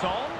Son.